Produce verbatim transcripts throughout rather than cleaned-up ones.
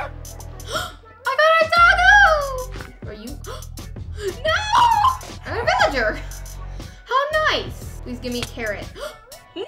I got a doggo! Are you? No! I'm a villager. How nice. Please give me a carrot. No!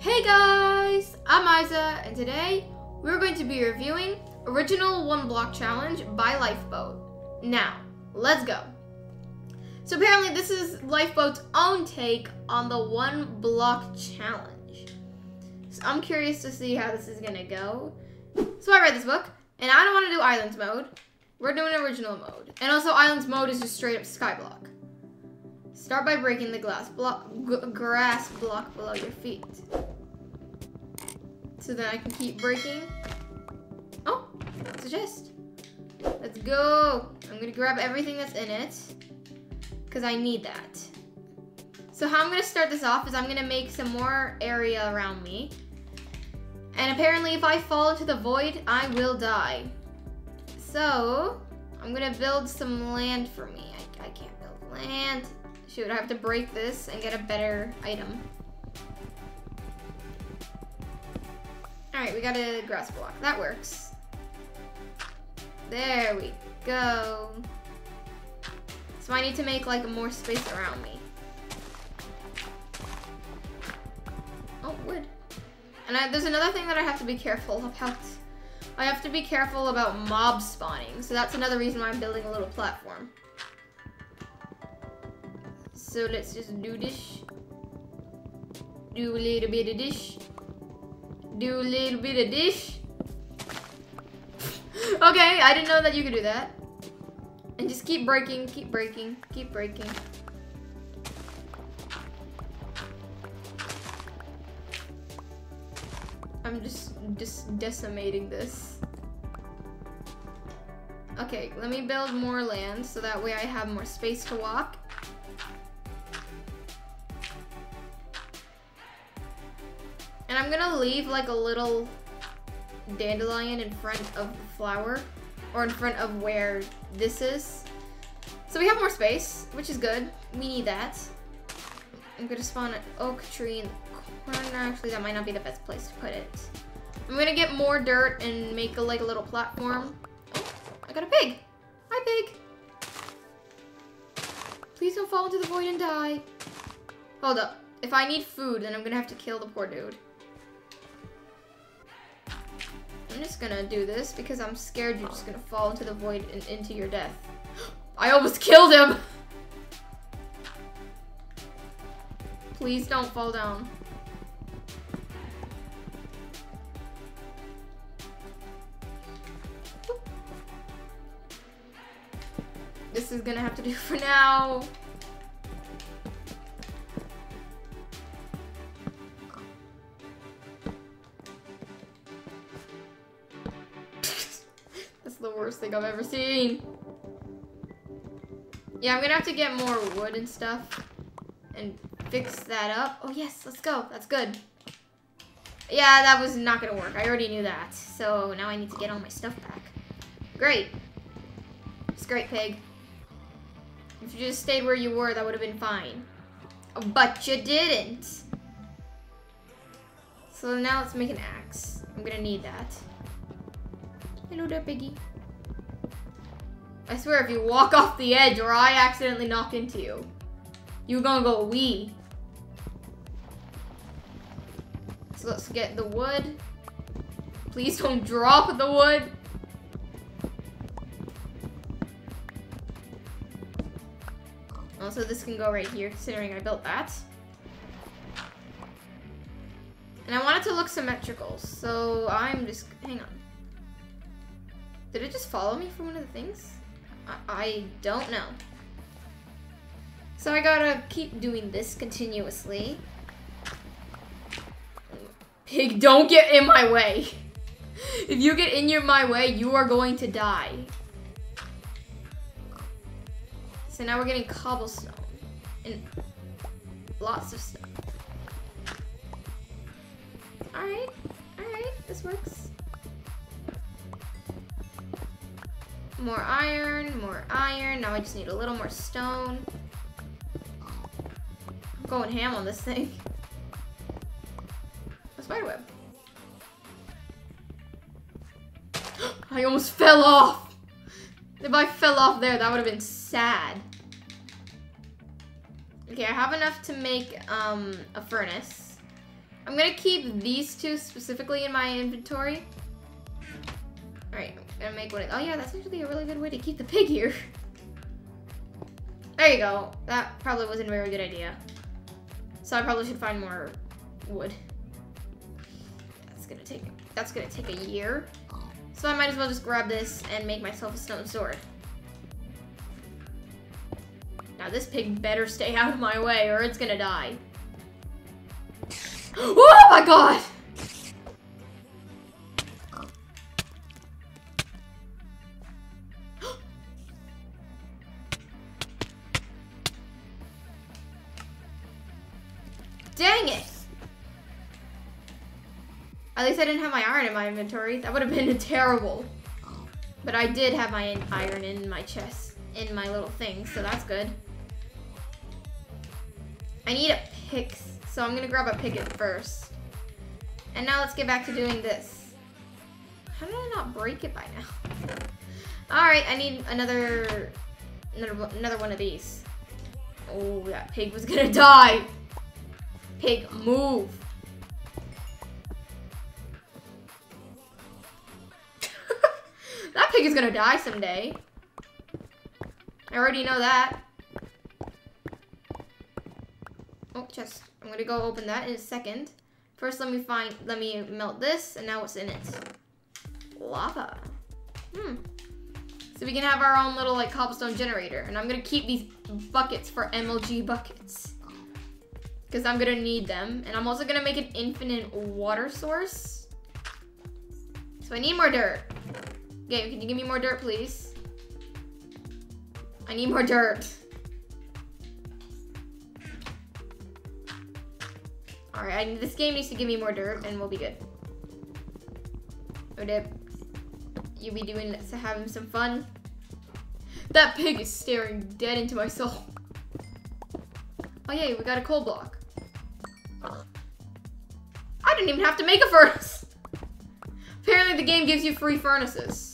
Hey guys, I'm Aiza, and today we're going to be reviewing Original One Block Challenge by Lifeboat. Now, let's go. So apparently this is Lifeboat's own take on the One Block Challenge. So I'm curious to see how this is gonna go. So I read this book, and I don't wanna do Islands mode. We're doing Original mode. And also Islands mode is just straight up skyblock. Start by breaking the glass block, grass block below your feet. So then I can keep breaking. Oh, that's a chest. Let's go. I'm gonna grab everything that's in it because I need that. So how I'm gonna start this off is I'm gonna make some more area around me. And apparently if I fall into the void, I will die. So I'm gonna build some land for me. I, I can't build land. Shoot, I have to break this and get a better item. All right, we got a grass block. That works. There we go. So I need to make like more space around me. Oh, wood. And I, there's another thing that I have to be careful about. I have to be careful about mob spawning. So that's another reason why I'm building a little platform. So let's just do dish. Do a little bit of dish. Do a little bit of dish. Okay, I didn't know that you could do that. And just keep breaking, keep breaking, keep breaking. I'm just, just decimating this. Okay, let me build more land so that way I have more space to walk. And I'm gonna leave like a little dandelion in front of the flower or in front of where this is. So we have more space, which is good. We need that. I'm gonna spawn an oak tree in the corner. Actually, that might not be the best place to put it. I'm gonna get more dirt and make a, like a little platform. Oh, I got a pig. Hi, pig. Please don't fall into the void and die. Hold up. If I need food, then I'm gonna have to kill the poor dude. I'm just gonna do this because I'm scared you're just gonna fall into the void and into your death. I almost killed him! Please don't fall down. This is gonna have to do for now. The worst thing I've ever seen. Yeah, I'm gonna have to get more wood and stuff and fix that up. Oh yes, let's go. That's good. Yeah, that was not gonna work. I already knew that. So now I need to get all my stuff back. Great. It's great, pig. If you just stayed where you were, that would have been fine. But you didn't. So now let's make an axe. I'm gonna need that. Hello there, piggy. I swear, if you walk off the edge or I accidentally knock into you, you're gonna go wee. So let's get the wood. Please don't drop the wood. Also, this can go right here, considering I built that. And I want it to look symmetrical, so I'm just, hang on. Did it just follow me from one of the things? I, I don't know. So I gotta keep doing this continuously. Pig, don't get in my way. If you get in your my way, you are going to die. So now we're getting cobblestone and lots of stuff. All right, all right, this works. More iron, more iron. Now I just need a little more stone. I'm going ham on this thing. A spider web. I almost fell off. If I fell off there, that would have been sad. Okay, I have enough to make um, a furnace. I'm gonna keep these two specifically in my inventory. Alright, I'm gonna make one of- oh yeah, that's actually a really good way to keep the pig here. There you go. That probably wasn't a very good idea. So I probably should find more wood. That's gonna take- that's gonna take a year. So I might as well just grab this and make myself a stone sword. Now this pig better stay out of my way or it's gonna die. Oh my god! Dang it! At least I didn't have my iron in my inventory. That would have been terrible. But I did have my iron in my chest, in my little thing, so that's good. I need a pickaxe, so I'm gonna grab a pickaxe first. And now let's get back to doing this. How did I not break it by now? All right, I need another, another, another one of these. Oh, that pig was gonna die. Pig, move. That pig is gonna die someday. I already know that. Oh, chest. I'm gonna go open that in a second. First, let me find, let me melt this, and now what's in it? Lava. Hmm. So we can have our own little like cobblestone generator, and I'm gonna keep these buckets for M L G buckets. Because I'm gonna need them, and I'm also gonna make an infinite water source. So I need more dirt. Game, can you give me more dirt, please? I need more dirt. Alright, I, this game needs to give me more dirt, and we'll be good. Odip, you be doing this to having some fun? That pig is staring dead into my soul. Oh yeah, we got a coal block. I didn't even have to make a furnace. Apparently the game gives you free furnaces.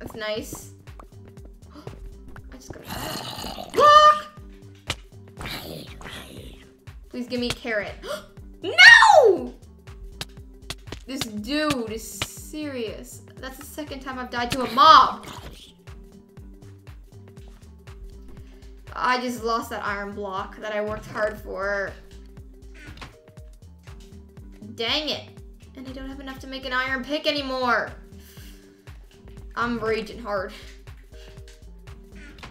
That's nice. I just gotta block! Please give me a carrot. No! This dude is serious. That's the second time I've died to a mob. I just lost that iron block that I worked hard for. Dang it. And I don't have enough to make an iron pick anymore. I'm raging hard.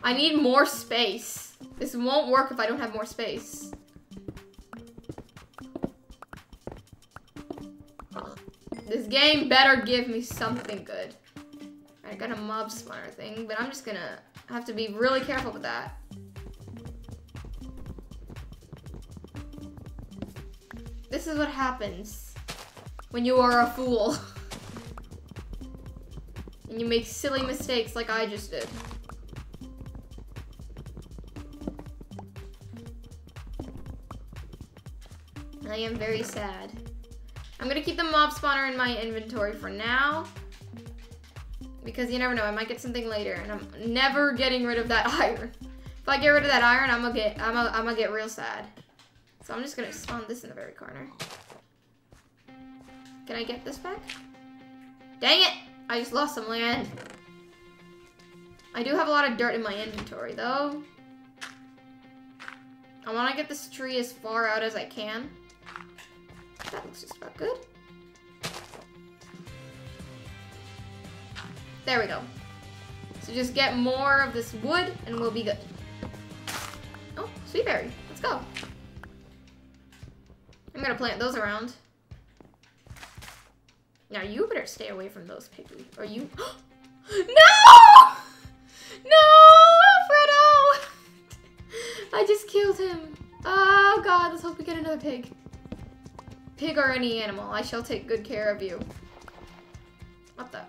I need more space. This won't work if I don't have more space. This game better give me something good. I got a mob spawner thing, but I'm just gonna have to be really careful with that. This is what happens when you are a fool. And you make silly mistakes like I just did. I am very sad. I'm gonna keep the mob spawner in my inventory for now. Because you never know, I might get something later, and I'm never getting rid of that iron. If I get rid of that iron, I'm gonna get I'm gonna, I'm gonna get real sad. So I'm just gonna spawn this in the very corner. Can I get this back? Dang it! I just lost some land. I do have a lot of dirt in my inventory, though. I want to get this tree as far out as I can. That looks just about good. There we go. So just get more of this wood, and we'll be good. Oh, sweet berry. Let's go. I'm going to plant those around. Now you better stay away from those piggy. Or you No! No, Fredo! I just killed him. Oh god, let's hope we get another pig. Pig or any animal, I shall take good care of you. What the?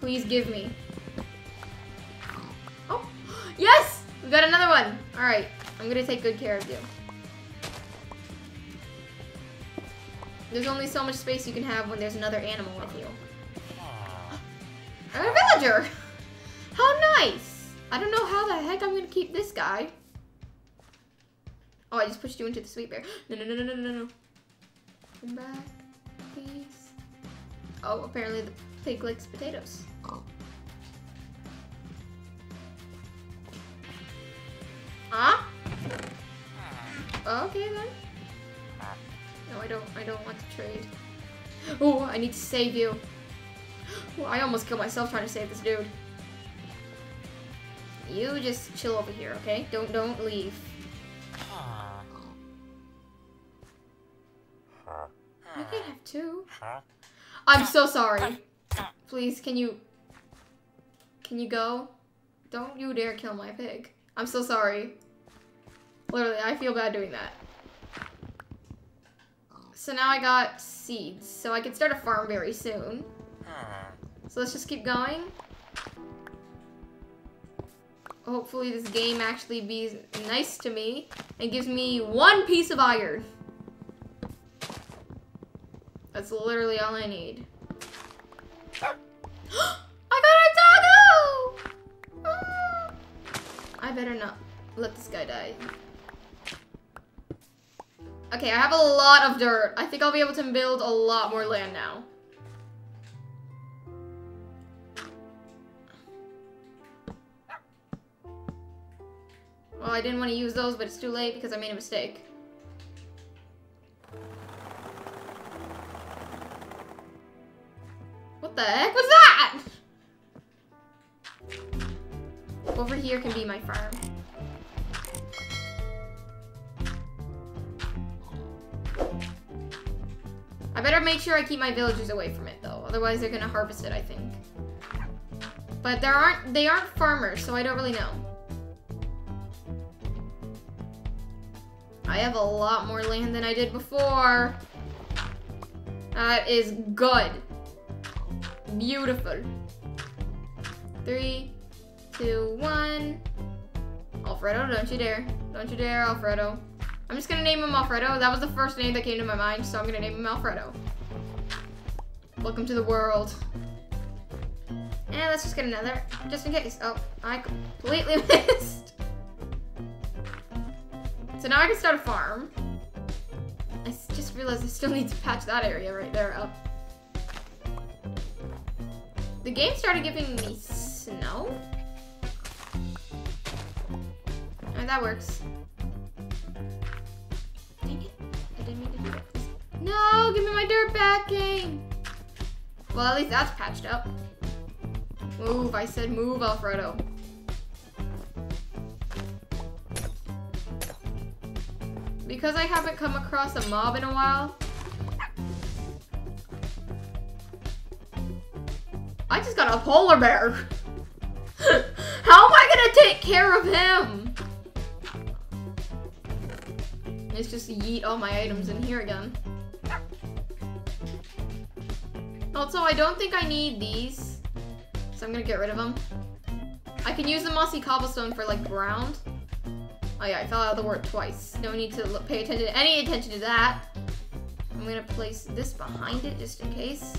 Please give me. Oh, yes! We got another one. All right, I'm gonna take good care of you. There's only so much space you can have when there's another animal with you. I'm a villager! How nice! I don't know how the heck I'm gonna keep this guy. Oh, I just pushed you into the sweet bear. No, no, no, no, no, no, no. Come back, please. Oh, apparently the pig likes potatoes. Huh? Okay then. No, I don't, I don't want to trade. Oh, I need to save you. Ooh, I almost killed myself trying to save this dude. You just chill over here, okay? Don't, don't leave. I can't have two. I'm so sorry. Please, can you, can you go? Don't you dare kill my pig. I'm so sorry. Literally, I feel bad doing that. So now I got seeds, so I can start a farm very soon. So let's just keep going. Hopefully this game actually be nice to me and gives me one piece of iron. That's literally all I need. I got a doggo! Ah! I better not let this guy die. Okay, I have a lot of dirt. I think I'll be able to build a lot more land now. Well, I didn't want to use those, but it's too late because I made a mistake. What the heck was that? Over here can be my farm. I better make sure I keep my villagers away from it, though. Otherwise, they're gonna harvest it, I think. But there aren't, they aren't farmers, so I don't really know. I have a lot more land than I did before. That is good. Beautiful. Three, two, one. Alfredo, don't you dare. Don't you dare, Alfredo. I'm just gonna name him Alfredo. That was the first name that came to my mind, so I'm gonna name him Alfredo. Welcome to the world. And let's just get another, just in case. Oh, I completely missed. So now I can start a farm. I just realized I still need to patch that area right there up. The game started giving me snow. Alright, that works. Dang it. I didn't mean to do that. No, give me my dirt backing. Well, at least that's patched up. Move, I said move, Alfredo. Because I haven't come across a mob in a while, I just got a polar bear. How am I gonna take care of him? Let's just yeet all my items in here again. Also, I don't think I need these, so I'm gonna get rid of them. I can use the mossy cobblestone for like ground. Oh yeah, I fell out of the word twice. No need to look, pay attention, any attention to that. I'm gonna place this behind it just in case.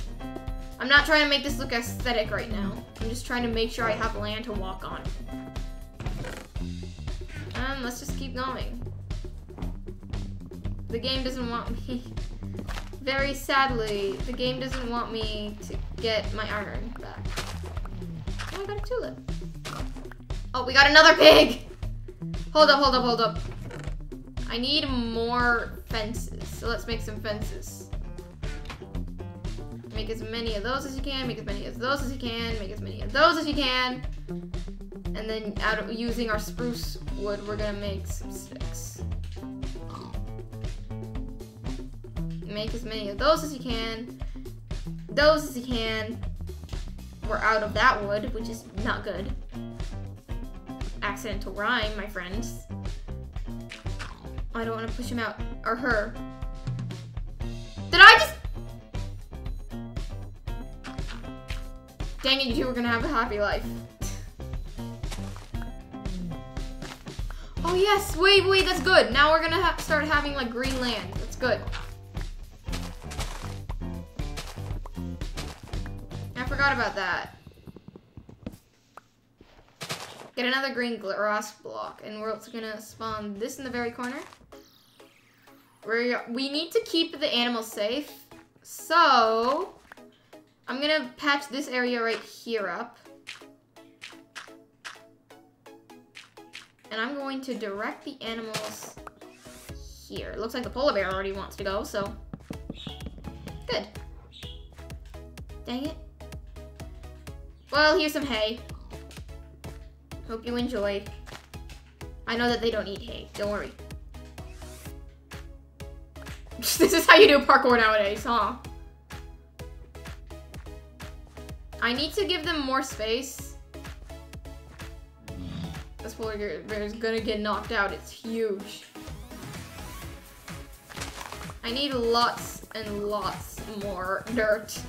I'm not trying to make this look aesthetic right now. I'm just trying to make sure I have land to walk on. Um, let's just keep going. The game doesn't want me, very sadly, the game doesn't want me to get my iron back. Oh, I got a tulip. Oh, we got another pig! Hold up, hold up, hold up. I need more fences, so let's make some fences. Make as many of those as you can, make as many of those as you can, make as many of those as you can. And then out of using our spruce wood, we're gonna make some sticks. Make as many of those as you can, those as you can. We're out of that wood, which is not good. Accidental rhyme, my friends. I don't want to push him out. Or her. Did I just... Dang it, you two are gonna have a happy life. Oh yes, wait, wait, that's good. Now we're gonna ha start having like green land. That's good. I forgot about that. Get another green grass block, and we're also gonna spawn this in the very corner. We we need to keep the animals safe, so I'm gonna patch this area right here up. And I'm going to direct the animals here. It looks like the polar bear already wants to go, so good. Dang it. Well, here's some hay. Hope you enjoy. I know that they don't eat hay, don't worry. This is how you do parkour nowadays, huh? I need to give them more space. This polar bear is gonna get knocked out. It's huge. I need lots and lots more dirt.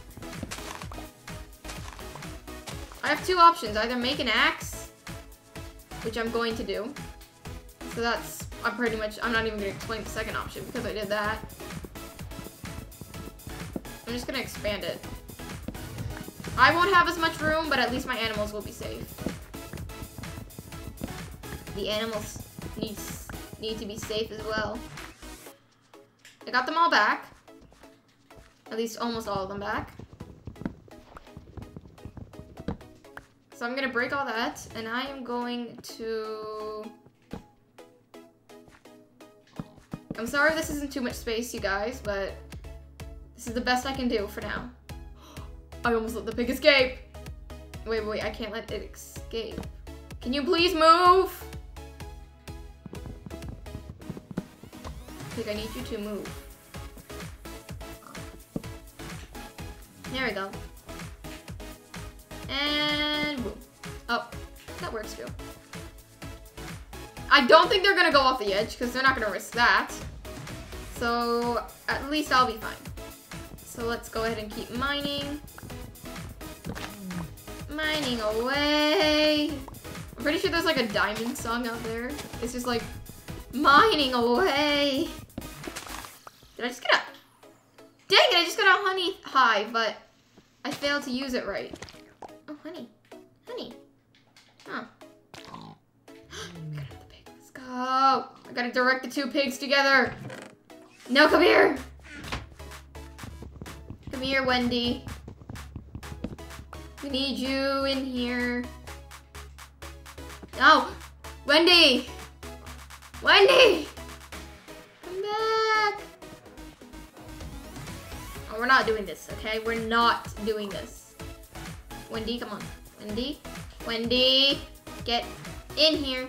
I have two options. Either make an axe, which I'm going to do. So that's, I'm pretty much, I'm not even gonna explain the second option because I did that. I'm just gonna expand it. I won't have as much room, but at least my animals will be safe. The animals need, need to be safe as well. I got them all back. At least almost all of them back. So I'm going to break all that. And I am going to... I'm sorry this isn't too much space, you guys. But this is the best I can do for now. I almost let the pig escape. Wait, wait, I can't let it escape. Can you please move? I need you to move. There we go. And boom. Oh, that works too. I don't think they're gonna go off the edge because they're not gonna risk that. So at least I'll be fine. So let's go ahead and keep mining. Mining away. I'm pretty sure there's like a diamond song out there. It's just like mining away. Did I just get a... Dang it, I just got a honey hive, but I failed to use it right. Oh, honey. Honey. Huh. We got another pig. Let's go. I gotta direct the two pigs together. No, come here. Come here, Wendy. We need you in here. No. Wendy. Wendy. Come back. Oh, we're not doing this, okay? We're not doing this. Wendy, come on. Wendy. Wendy. Get in here.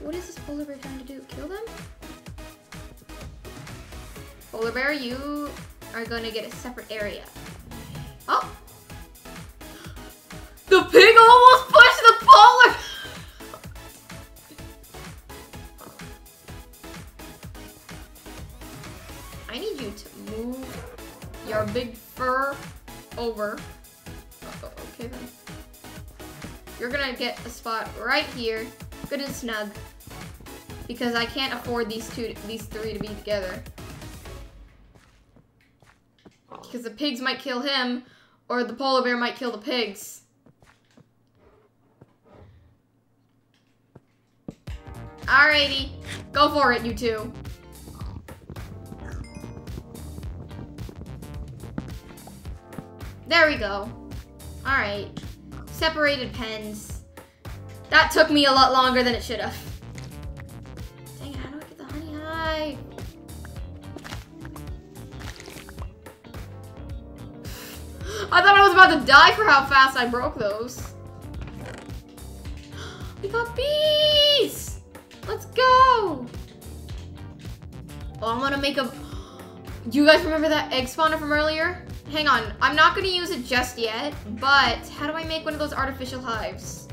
What is this polar bear trying to do? Kill them? Polar bear, you are going to get a separate area. Oh. The pig almost pushed the polar. I need you to move your big fur over. Oh, okay then. You're gonna get a spot right here, good and snug, because I can't afford these two, these three to be together. Because the pigs might kill him, or the polar bear might kill the pigs. Alrighty, go for it, you two. There we go. Alright. Separated pens. That took me a lot longer than it should have. Dang it, how do I get the honey hive? I thought I was about to die for how fast I broke those. We got bees! Let's go! Oh, I'm gonna make a... Do you guys remember that egg spawner from earlier? Hang on, I'm not gonna use it just yet, but how do I make one of those artificial hives?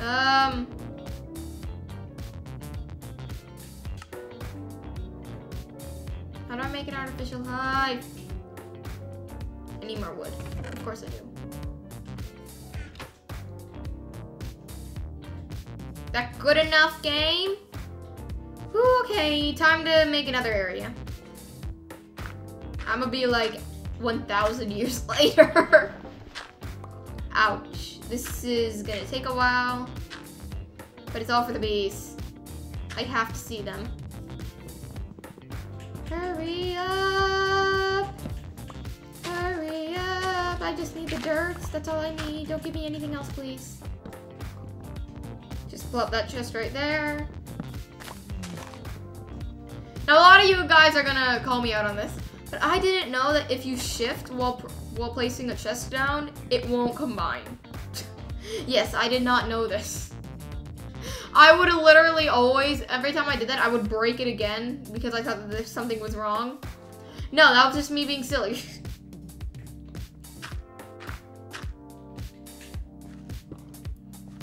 Um. How do I make an artificial hive? I need more wood. Of course I do. Is that good enough, game? Whew, okay, time to make another area. I'm gonna be like one thousand years later. Ouch. This is gonna take a while, but it's all for the bees. I have to see them. Hurry up! Hurry up! I just need the dirt. That's all I need. Don't give me anything else, please. Just blow up that chest right there. Now, a lot of you guys are gonna call me out on this, but I didn't know that if you shift while while placing a chest down, it won't combine. Yes, I did not know this. I would literally always, every time I did that, I would break it again because I thought that something was wrong. No, that was just me being silly.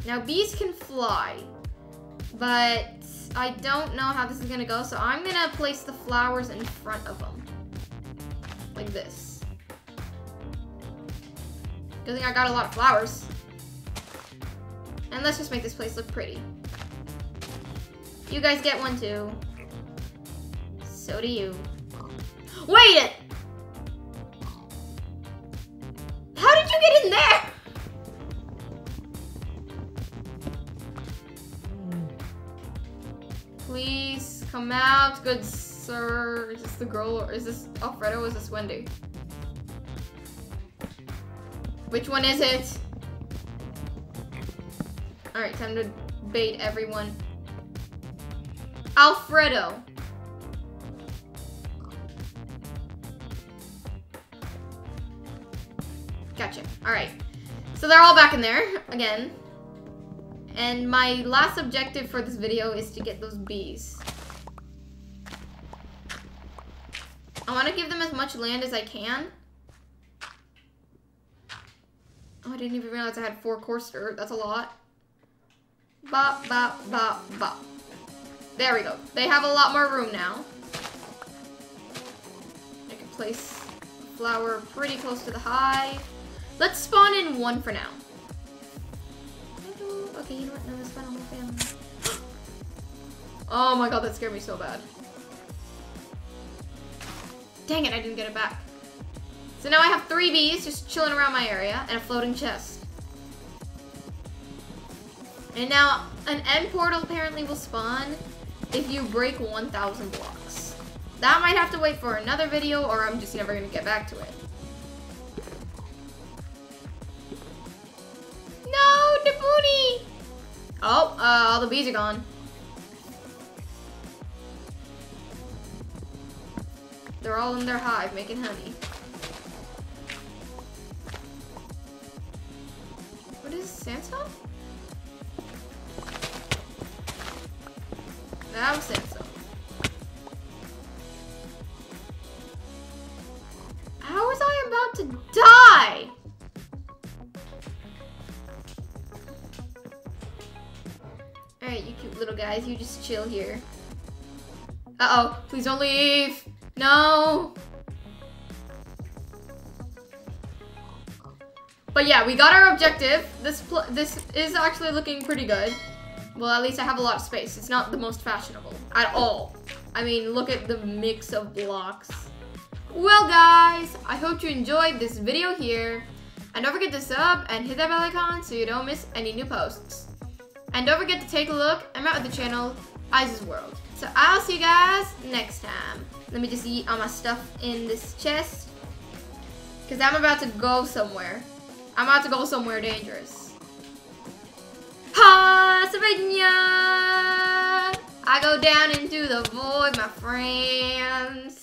Now, bees can fly, but I don't know how this is gonna go, so I'm gonna place the flowers in front of them. Like this. Good thing I got a lot of flowers. And let's just make this place look pretty. You guys get one too. So do you. Wait! How did you get in there? Please come out, good sir. Is this the girl or is this Alfredo or is this Wendy? Which one is it? All right, time to bait everyone. Alfredo. Gotcha. All right. So they're all back in there again. And my last objective for this video is to get those bees. I want to give them as much land as I can. Oh, I didn't even realize I had four coarse earth. That's a lot. Bop, bop, bop, bop. There we go. They have a lot more room now. I can place flower pretty close to the hive. Let's spawn in one for now. Okay, you know what? No, let's spawn a whole family. Oh my god, that scared me so bad. Dang it, I didn't get it back. So now I have three bees just chilling around my area and a floating chest. And now, an end portal apparently will spawn if you break one thousand blocks. That might have to wait for another video, or I'm just never gonna get back to it. No, Nabuni! Oh, uh, all the bees are gone. They're all in their hive making honey. What is sandstone? That was sandstone. How was I about to die? Alright, you cute little guys, you just chill here. Uh-oh, please don't leave. No. But yeah, we got our objective. This pl this is actually looking pretty good. Well, at least I have a lot of space. It's not the most fashionable at all. I mean, look at the mix of blocks. Well, guys, I hope you enjoyed this video here. And don't forget to sub and hit that bell icon so you don't miss any new posts. And don't forget to take a look at my other channel, Aiza's World. So I'll see you guys next time. Let me just eat all my stuff in this chest. Because I'm about to go somewhere. I'm about to go somewhere dangerous. I go down into the void, my friends.